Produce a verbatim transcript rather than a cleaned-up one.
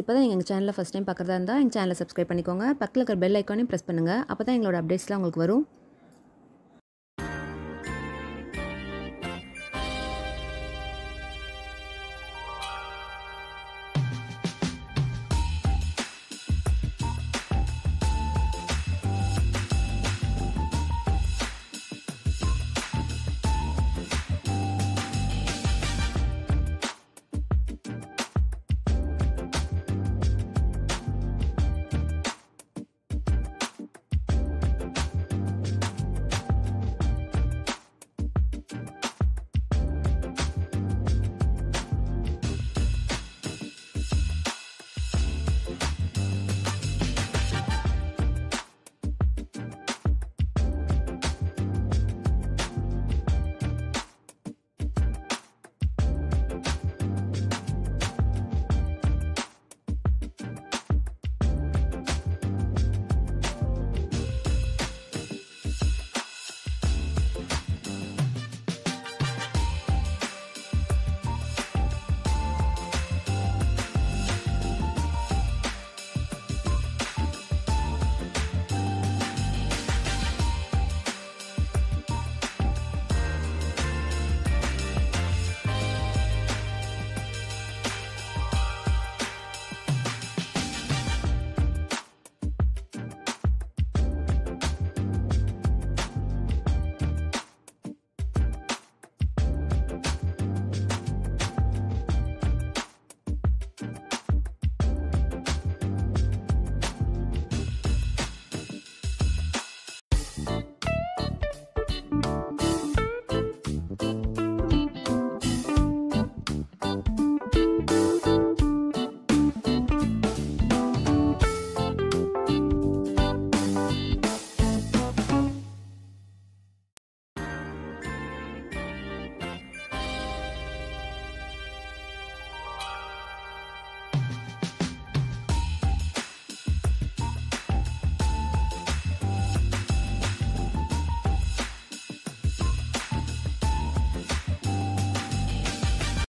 இப்போ தான் எங்க சேனலை ஃபர்ஸ்ட் டைம் பார்க்கறதா இருந்தா எங்க சேனலை சப்ஸ்கிரைப் பண்ணிக்கோங்க. பக்கத்துல இருக்க பெல் ஐகானையும் பிரஸ் பண்ணுங்க. அப்பதான் எங்களோட அப்டேட்ஸ்லாம் உங்களுக்கு வரும்.